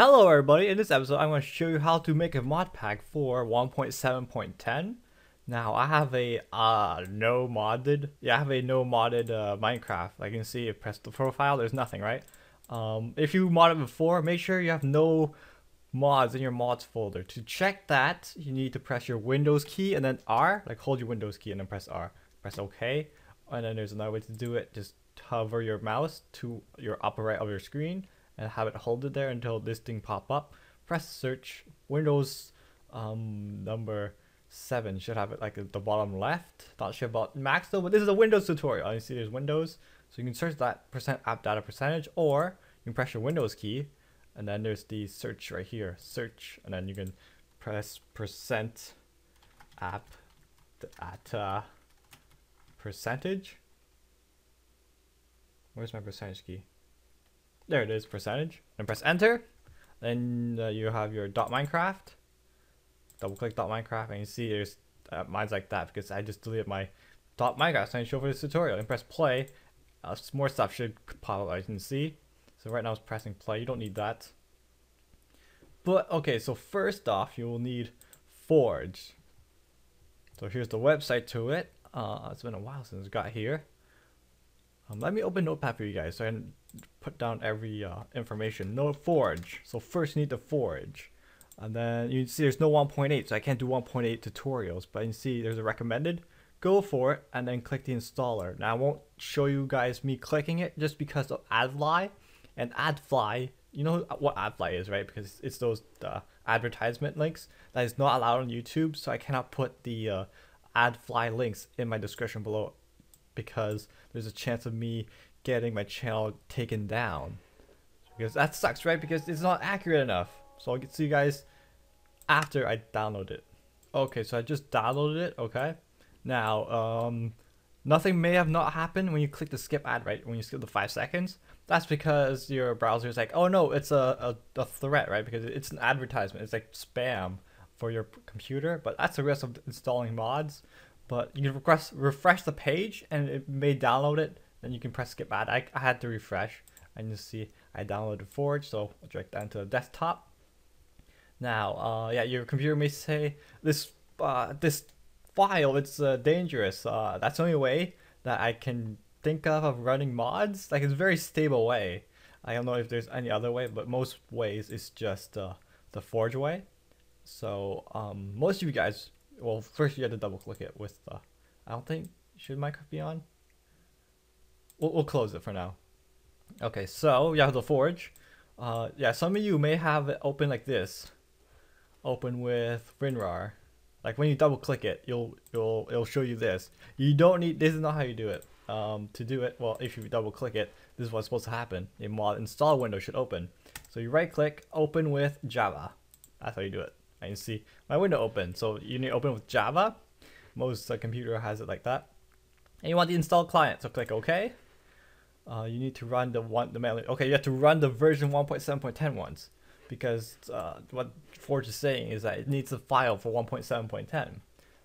Hello everybody, in this episode I'm going to show you how to make a mod pack for 1.7.10. Now I have a no modded Minecraft. I can see if press the profile, there's nothing, right? If you modded before, make sure you have no mods in your mods folder. To check that, you need to press your Windows key and then R, like hold your Windows key and then press R. Press OK, and then there's another way to do it. Just hover your mouse to your upper right of your screen and have it hold it there until this thing pop up. Press search Windows number 7 should have it like at the bottom left. Not sure about Max though, but this is a Windows tutorial. You see there's Windows, so you can search that %appdata%, or you can press your Windows key and then there's the search right here, search, and then you can press %appdata%. Where's my percentage key? There it is, %, and press enter. Then you have your .minecraft. Double click .minecraft and you see there's mine's like that because I just deleted my .minecraft sign show for this tutorial, and press play. More stuff should pop up, as you can see. So right now it's pressing play, you don't need that. But okay, so first off you will need Forge. So here's the website to it. It's been a while since I got here. Let me open Notepad for you guys so I can put down every information. No Forge. So first you need the Forge. And then you see there's no 1.8, so I can't do 1.8 tutorials. But you can see there's a recommended. Go for it and then click the installer. Now I won't show you guys me clicking it just because of AdFly. And AdFly, you know what AdFly is, right? Because it's those advertisement links that is not allowed on YouTube. So I cannot put the AdFly links in my description below, because there's a chance of me getting my channel taken down. Because that sucks, right? Because it's not accurate enough. So I'll get to you guys after I download it. Okay, so I just downloaded it, okay? Now, nothing may have not happened when you click the skip ad, right? When you skip the 5 seconds. That's because your browser is like, oh no, it's a threat, right? Because it's an advertisement. It's like spam for your computer, but that's the risk of installing mods. But you can refresh the page and it may download it. Then you can press skip ad. I had to refresh and you see I downloaded Forge. So I'll drag that into the desktop. Now, yeah, your computer may say this this file, it's dangerous. That's the only way that I can think of running mods. Like, it's a very stable way. I don't know if there's any other way, but most ways it's just the Forge way. So most of you guys, well, first you had to double click it with the, I don't think, should Minecraft be on? We'll close it for now. Okay, so you have the Forge. Yeah, some of you may have it open like this. Open with WinRAR. Like when you double click it, it'll show you this. You don't need, this is not how you do it. To do it, well, if you double click it, this is what's supposed to happen. A mod install window should open. So you right click, open with Java. That's how you do it. And you see my window open. So you need to open with Java. Most computer has it like that. And you want the install client, so click OK. You need to run you have to run the version 1.7.10 once, because what Forge is saying is that it needs a file for 1.7.10.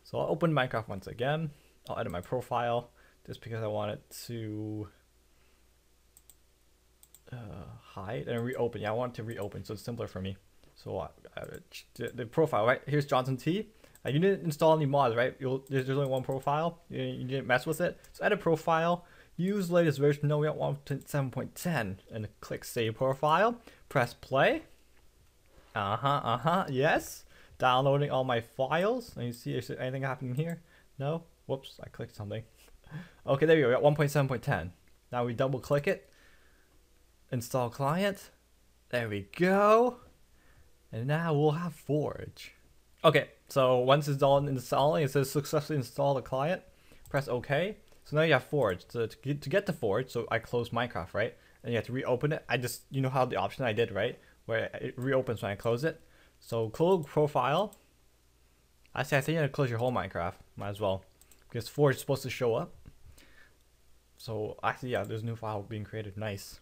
So I'll open Minecraft once again. I'll edit my profile just because I want it to hide and reopen. Yeah, I want it to reopen, so it's simpler for me. So the profile, right? Here's Johnson T. You didn't install any mods, right? There's only one profile. You didn't mess with it. So add a profile. Use latest version. No, we don't want 7.10. And click Save Profile. Press Play. Yes. Downloading all my files. And you see, is there anything happening here? No. Whoops, I clicked something. Okay, there you go. We got 1.7.10. Now we double click it. Install client. There we go. And now we'll have Forge. Okay, so once it's done installing, it says successfully install the client. Press OK. So now you have Forge. So to get to Forge, so I close Minecraft, right? And you have to reopen it. I just, you know how the option I did, right? Where it reopens when I close it. So close profile. I say you gotta close your whole Minecraft. Might as well. Because Forge is supposed to show up. So actually, yeah, there's a new file being created. Nice.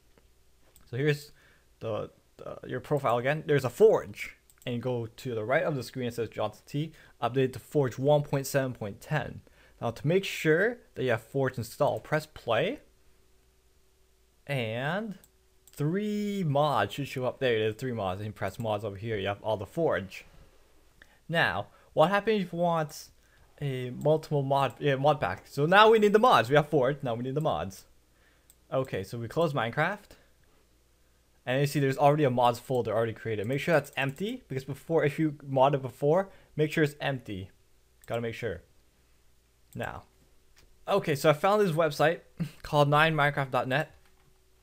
So here's the your profile again. There's a Forge, and you go to the right of the screen. It says Johnson T, updated to Forge 1.7.10. Now to make sure that you have Forge installed, press play, and three mods should show up there. There's three mods. If you press mods over here, you have all the Forge. Now, what happens if you want a multiple mod pack? So now we need the mods. We have Forge. Now we need the mods. Okay, so we close Minecraft. And you see there's already a mods folder already created. Make sure that's empty, because before, if you modded before, make sure it's empty. Gotta make sure. Now, okay, so I found this website called 9minecraft.net.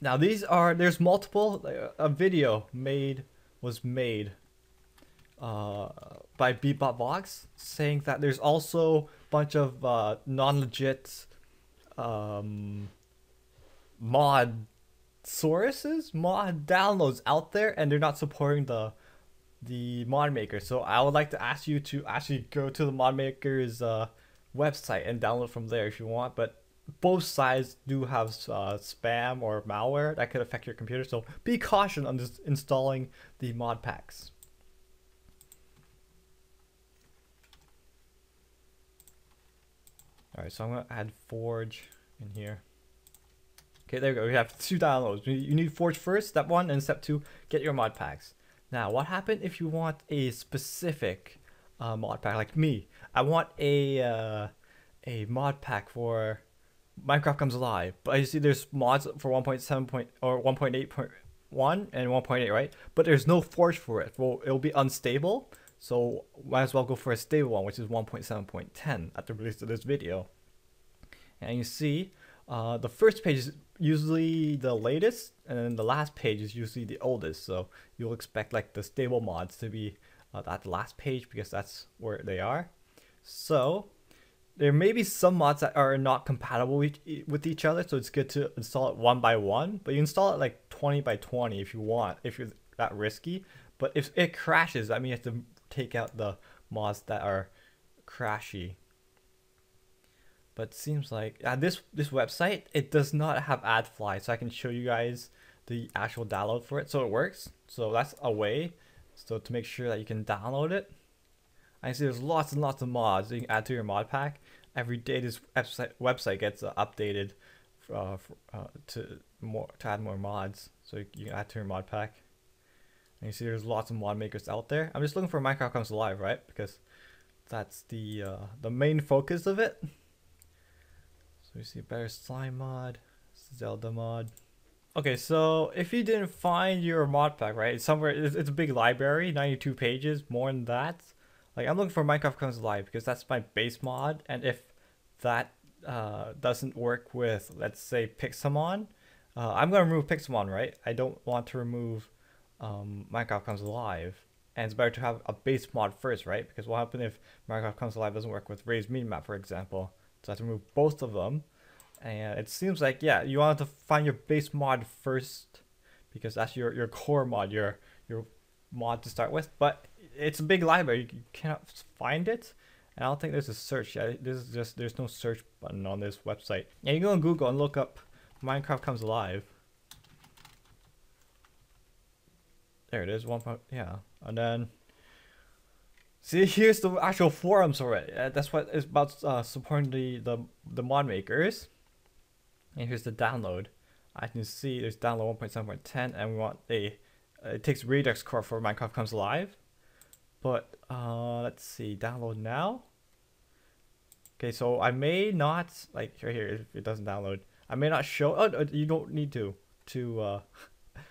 Now these are, there's multiple, a video was made by BeepBot Box saying that there's also a bunch of non-legit mod sources, mod downloads out there, and they're not supporting the mod maker. So I would like to ask you to actually go to the mod maker's website and download from there if you want, but both sides do have spam or malware that could affect your computer, so be cautious on just installing the mod packs. Alright, so I'm going to add Forge in here. Okay, there we go. We have two downloads. You need Forge first, step one, and step two, get your mod packs. Now, what happened if you want a specific mod pack? Like me, I want a mod pack for Minecraft Comes Alive. But you see there's mods for 1.7 or 1.8.1 and 1.8, right? But there's no Forge for it. Well, it'll be unstable. So might as well go for a stable one, which is 1.7.10 at the release of this video. And you see the first page is usually the latest, and then the last page is usually the oldest. So you'll expect like the stable mods to be at the last page, because that's where they are. So there may be some mods that are not compatible with each other, so it's good to install it one by one. But you install it like 20 by 20 if you want, if you're that risky. But if it crashes, that means you have to take out the mods that are crashy. But it seems like this website, it does not have AdFly, so I can show you guys the actual download for it. So it works. So that's a way. So to make sure that you can download it. I see there's lots and lots of mods that you can add to your mod pack. Every day this website gets updated to add more mods. So you can add to your mod pack. And you see there's lots of mod makers out there. I'm just looking for Minecraft Comes Alive, right? Because that's the main focus of it. So you see better slime mod, Zelda mod. Okay, so if you didn't find your mod pack, right? It's somewhere, it's a big library, 92 pages, more than that. Like, I'm looking for Minecraft Comes Alive because that's my base mod, and if that doesn't work with, let's say, Pixelmon, I'm going to remove Pixelmon, right? I don't want to remove Minecraft Comes Alive, and it's better to have a base mod first, right? Because what happens if Minecraft Comes Alive doesn't work with Ray's Minimap, for example? So I have to remove both of them, and it seems like, yeah, you want to find your base mod first, because that's your core mod, your mod to start with, but it's a big library, you cannot find it, and I don't think there's a search. There's no search button on this website. And you go on Google and look up Minecraft Comes Alive. There it is, yeah. And then see, here's the actual forums already. That's what is about supporting the mod makers. And here's the download. I can see there's download 1.7.10, and we want it takes Redux core for Minecraft Comes Alive. But let's see, download now. Okay, so I may not, like right here, if it doesn't download, I may not show. Oh, you don't need to.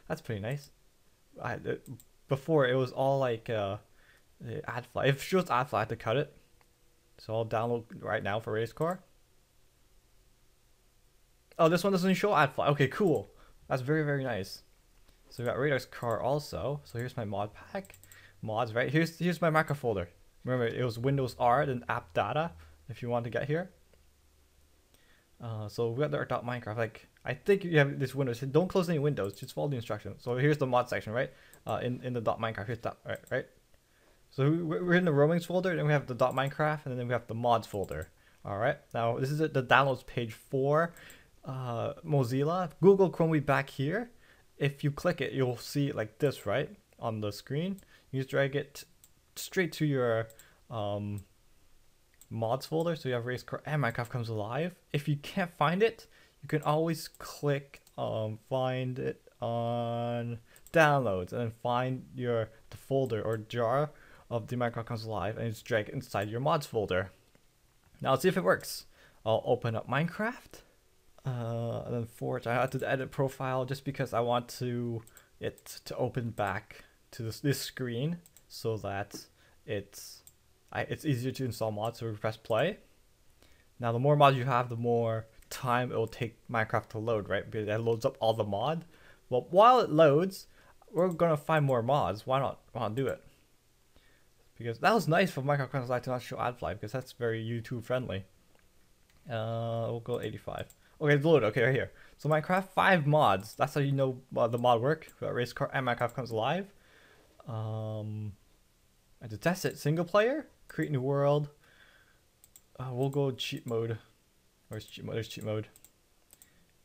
That's pretty nice. Before it was all like AdFly. If it shows AdFly, I had to cut it. So I'll download right now for RaceCore. Oh, this one doesn't show AdFly. Okay, cool. That's very, very nice. So we got Redux car also. So here's my mod pack. Mods, right? Here's my macro folder. Remember, it was Windows R, then app data, if you want to get here. So we got the .minecraft. Like, I think you have this Windows. Don't close any windows. Just follow the instructions. So here's the mod section, right? In the .minecraft. Here's that, right? So we're in the roamings folder, then we have the .minecraft, and then we have the mods folder. All right. Now, this is the downloads page for Mozilla. Google Chrome will be back here. If you click it, you'll see it like this, right? On the screen. You just drag it straight to your mods folder. So you have RaceCore and Minecraft Comes Alive. If you can't find it, you can always click find it on downloads and find your folder or jar of the Minecraft Comes Alive and just drag it inside your mods folder. Now let's see if it works. I'll open up Minecraft. And then Forge, I had to edit profile just because I want to to open back to this screen so that it's easier to install mods. So we press play. Now the more mods you have, the more time it will take Minecraft to load, right? Because it loads up all the mod. Well, while it loads, we're gonna find more mods. Why not do it? Because that was nice for Minecraft Comes Alive to not show AdFly, because that's very YouTube friendly. We'll go 85. Okay, it's loaded. Okay, right here. So Minecraft 5 mods. That's how you know the mod work. We got Race Car and Minecraft Comes Alive. And to test it, single player, create new world. We'll go cheat mode. Where's cheat mode? There's cheat mode.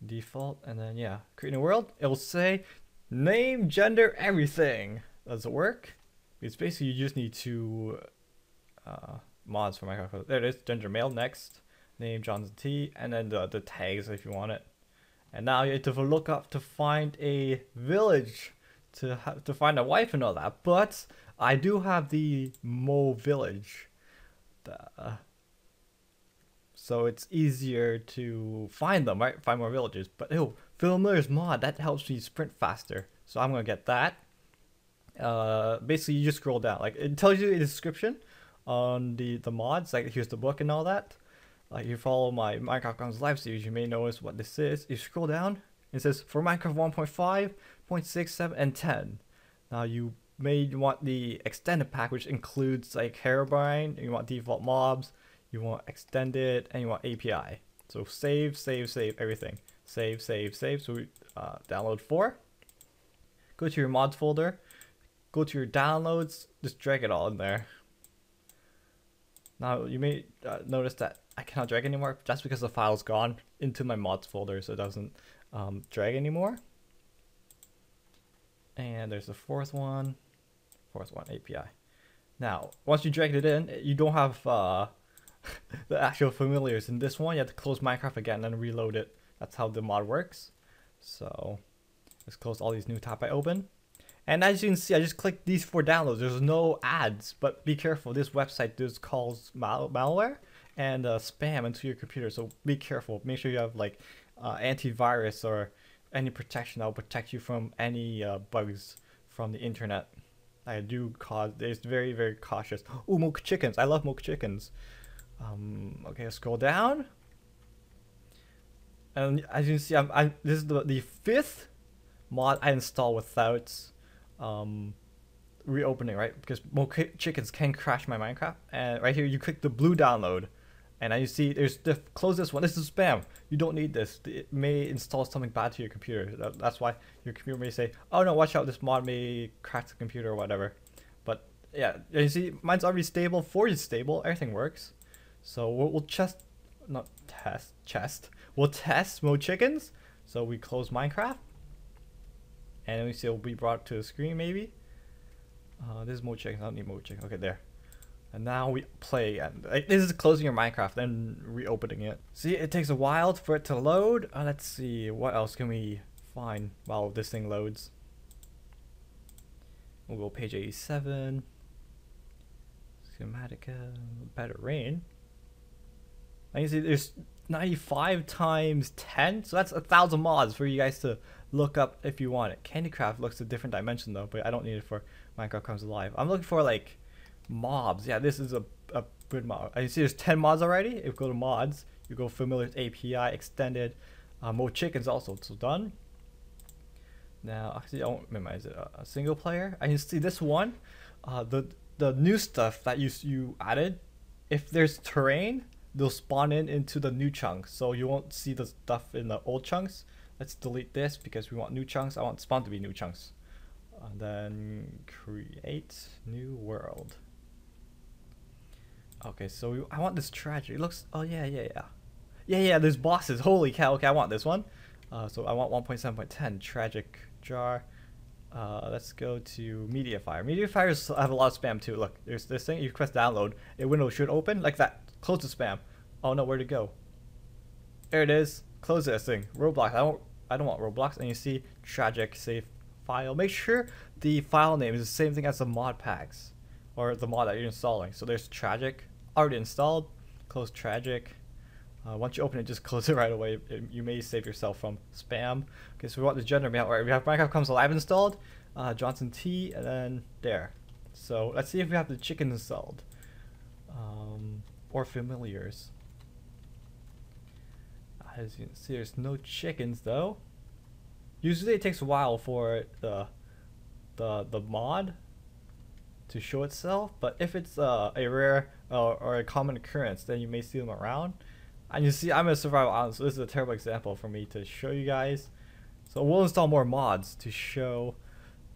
Default, and then yeah, create new world. It will say name, gender, everything. Does it work? It's basically you just need two mods for Minecraft. There it is. Gender male. Next. Name Johnson T, and then the tags if you want it. And now you have to look up to find a village to find a wife and all that. But I do have the Mo' village, so it's easier to find them, right? Find more villages. But oh, Phil Miller's mod, that helps me sprint faster, so I'm gonna get that. Basically, you just scroll down. Like it tells you a description on the mods. Like here's the book and all that. Like you follow my Minecraft Comes Alive series, you may notice what this is. You scroll down, it says for Minecraft 1.5, 0.6, 7, and 10. Now you may want the extended pack, which includes like Herobrine, you want default mobs, you want extended, and you want API. So save, save, save everything. Save, save, save. So we download 4. Go to your mods folder, go to your downloads, just drag it all in there. Now you may notice that I cannot drag anymore. That's because the file's gone into my mods folder, so it doesn't drag anymore. And there's the fourth one API. Now, once you dragged it in, you don't have the actual familiars in this one. You have to close Minecraft again and reload it. That's how the mod works. So let's close all these new tabs I open. And as you can see, I just clicked these 4 downloads. There's no ads, but be careful. This website just calls malware and spam into your computer, so be careful. Make sure you have like antivirus or any protection that will protect you from any bugs from the internet. It's very, very cautious. Ooh, Mo' Chickens. I love Mo' Chickens. Okay, let's scroll down. And as you can see, this is the 5th mod I install without reopening, right? Because Mo' Chickens can crash my Minecraft. And right here, you click the blue download. And now you see, there's close this one. This is spam. You don't need this. It may install something bad to your computer. That's why your computer may say, oh no, watch out, this mod may crash the computer or whatever. But yeah, you see, mine's already stable. Forge is stable. Everything works. So we'll test Mo' Chickens. So we close Minecraft. And then we see it will be brought to the screen maybe. This is Mo' Chickens. I don't need Mo' Chickens. Okay, there. And now we play again. This is closing your Minecraft then reopening it. See, it takes a while for it to load. Let's see, what else can we find while this thing loads? We'll go page 87. Schematica, better rain. And you see there's 95 times 10, so that's 1,000 mods for you guys to look up if you want it. Candycraft looks a different dimension though, but I don't need it for Minecraft Comes Alive. I'm looking for like mobs. Yeah, this is a good mod. You see there's 10 mods already. If you go to mods, you go familiars, API, extended, Mo' Chickens also, so done. Now, actually I won't minimize it, a single player. I can see this one, the new stuff that you added. If there's terrain, they'll spawn into the new chunks, so you won't see the stuff in the old chunks. Let's delete this because we want new chunks. I want spawn to be new chunks. And then create new world. Okay, so I want this Tragic. It looks, oh yeah, there's bosses, holy cow. Okay, I want this one. So I want 1.7.10 Tragic jar. Let's go to MediaFire. MediaFires have a lot of spam too. Look, there's this thing, you press download, a window should open like that. Close the spam. Oh no, where'd it go? There it is. Close this thing. Roblox. I don't want Roblox, and you see Tragic save file. Make sure the file name is the same thing as the mod packs or the mod that you're installing. So there's Tragic already installed. Close Tragic. Once you open it, just close it right away. You may save yourself from spam. Okay, so we want the gender male. All right, we have Minecraft Comes Alive installed, Johnson T, and then there. So let's see if we have the chicken installed, or familiars. As you can see, there's no chickens though. Usually it takes a while for the mod to show itself, but if it's a rare or a common occurrence, then you may see them around. And you see, I'm a survival island, so this is a terrible example for me to show you guys. So we'll install more mods to show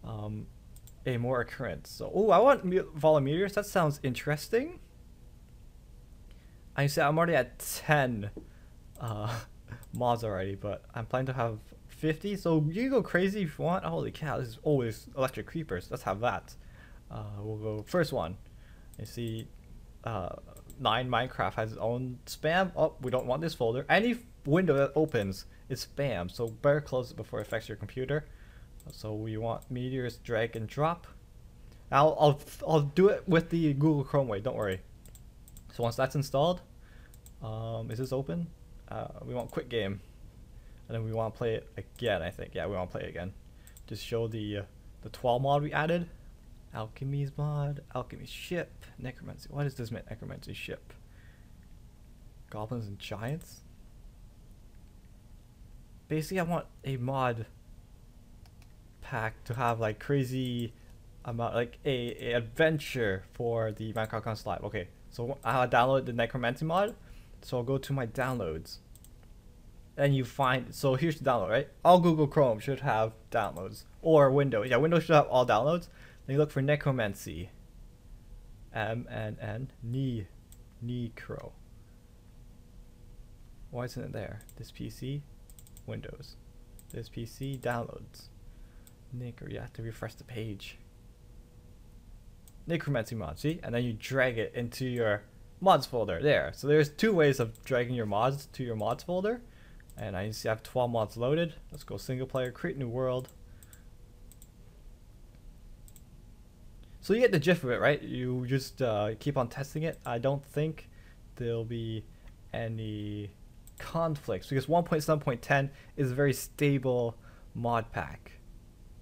a more occurrence. So, oh, I want volley meteors. That sounds interesting. I see I'm already at 10 mods already, but I'm planning to have 50. So you can go crazy if you want. Holy cow! This is always electric creepers. Let's have that. We'll go first one. You see. 9minecraft has its own spam. Oh, we don't want this folder. Any window that opens is spam, so better close it before it affects your computer. So we want meteors, drag and drop. I'll do it with the Google Chrome way, don't worry. So once that's installed, is this open? We want quick game, and then we want to play it again. I think, yeah, we want to play it again. Just show the 12 mod we added. Alchemy's mod, alchemy ship, necromancy. What does this mean? Necromancy ship. Goblins and giants. Basically, I want a mod pack to have like crazy amount, like a adventure for the Minecraft Comes Alive. Okay, so I'll download the necromancy mod. So I'll go to my downloads. And you find, so here's the download, right? All Google Chrome should have downloads, or Windows. Yeah, Windows should have all downloads. Then you look for necromancy, necro. Why isn't it there? This PC, Windows. This PC, downloads. Necro, you have to refresh the page. Necromancy mod, see? And then you drag it into your mods folder, there. So there's two ways of dragging your mods to your mods folder. And I see I have 12 mods loaded. Let's go single player, create new world. So you get the gist of it, right? You just keep on testing it. I don't think there'll be any conflicts because 1.7.10 is a very stable mod pack,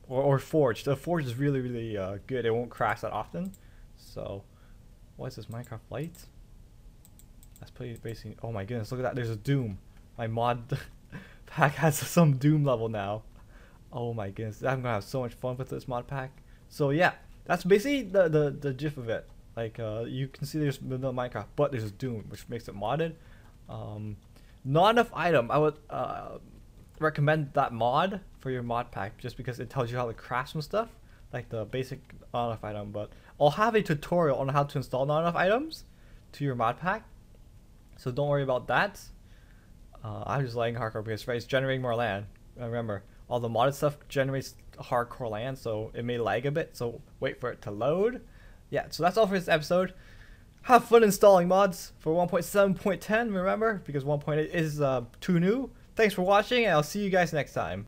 or Forge. The Forge is really good. It won't crash that often. So what is this, Minecraft Lite? That's pretty basic. Oh my goodness, look at that. There's a Doom. My mod pack has some Doom level now. Oh my goodness, I'm gonna have so much fun with this mod pack. So yeah. That's basically the gif of it. Like you can see there's no Minecraft, but there's Doom, which makes it modded. Not Enough Item. I would recommend that mod for your mod pack just because it tells you how to craft some stuff, like the basic Not Enough Item. But I'll have a tutorial on how to install Not Enough Items to your mod pack, so don't worry about that. I'm just lagging hardcore because it's generating more land. Remember, all the modded stuff generates hardcore land, so it may lag a bit, so wait for it to load. Yeah, so that's all for this episode. Have fun installing mods for 1.7.10, remember, because 1.8 is too new. Thanks for watching, and I'll see you guys next time.